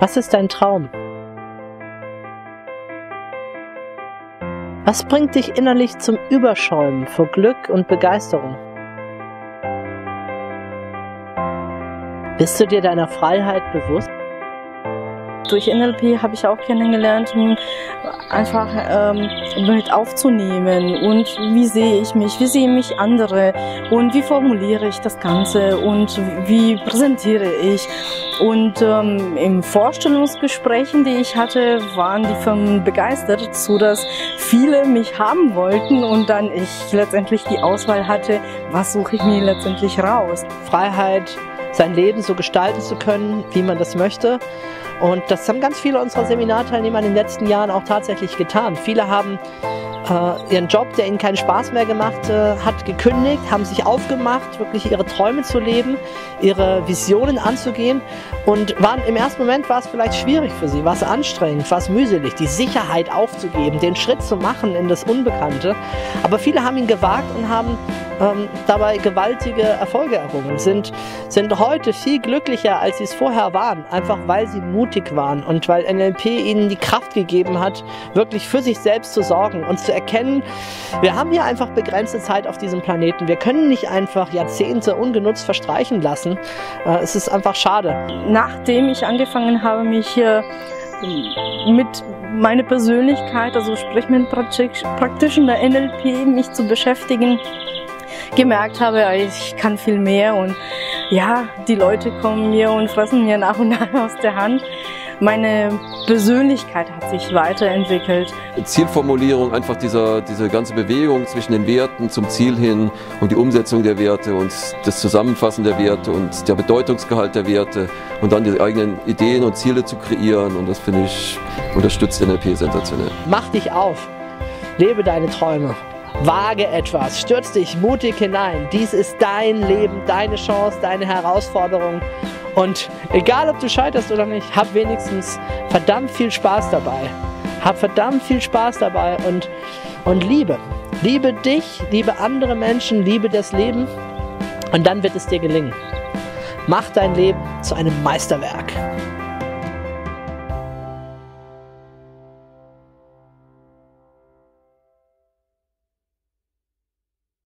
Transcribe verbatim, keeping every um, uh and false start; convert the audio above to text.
Was ist dein Traum? Was bringt dich innerlich zum Überschäumen vor Glück und Begeisterung? Bist du dir deiner Freiheit bewusst? Durch N L P habe ich auch kennengelernt, einfach ähm, mit aufzunehmen und wie sehe ich mich, wie sehen mich andere und wie formuliere ich das Ganze und wie präsentiere ich. Und ähm, in Vorstellungsgesprächen, die ich hatte, waren die Firmen begeistert, sodass viele mich haben wollten und dann ich letztendlich die Auswahl hatte, was suche ich mir letztendlich raus. Freiheit, sein Leben so gestalten zu können, wie man das möchte. Und das haben ganz viele unserer Seminarteilnehmer in den letzten Jahren auch tatsächlich getan. Viele haben äh, ihren Job, der ihnen keinen Spaß mehr gemacht äh, hat, gekündigt, haben sich aufgemacht, wirklich ihre Träume zu leben, ihre Visionen anzugehen. Und waren, im ersten Moment war es vielleicht schwierig für sie, war es anstrengend, war es mühselig, die Sicherheit aufzugeben, den Schritt zu machen in das Unbekannte. Aber viele haben ihn gewagt und haben ähm, dabei gewaltige Erfolge errungen, sind, sind heute viel glücklicher, als sie es vorher waren, einfach weil sie mutig waren und weil N L P ihnen die Kraft gegeben hat, wirklich für sich selbst zu sorgen und zu erkennen, wir haben hier einfach begrenzte Zeit auf diesem Planeten. Wir können nicht einfach Jahrzehnte ungenutzt verstreichen lassen. Es ist einfach schade. Nachdem ich angefangen habe, mich hier mit meiner Persönlichkeit, also sprich mit Praktischen der N L P, mich zu beschäftigen, gemerkt habe, ich kann viel mehr und ja, die Leute kommen mir und fressen mir nach und nach aus der Hand. Meine Persönlichkeit hat sich weiterentwickelt. Zielformulierung, einfach dieser, diese ganze Bewegung zwischen den Werten zum Ziel hin und die Umsetzung der Werte und das Zusammenfassen der Werte und der Bedeutungsgehalt der Werte und dann die eigenen Ideen und Ziele zu kreieren, und das finde ich, unterstützt N L P sensationell. Mach dich auf, lebe deine Träume. Wage etwas, stürz dich mutig hinein. Dies ist dein Leben, deine Chance, deine Herausforderung. Und egal, ob du scheiterst oder nicht, hab wenigstens verdammt viel Spaß dabei. Hab verdammt viel Spaß dabei und, und liebe. Liebe dich, liebe andere Menschen, liebe das Leben. Und dann wird es dir gelingen. Mach dein Leben zu einem Meisterwerk.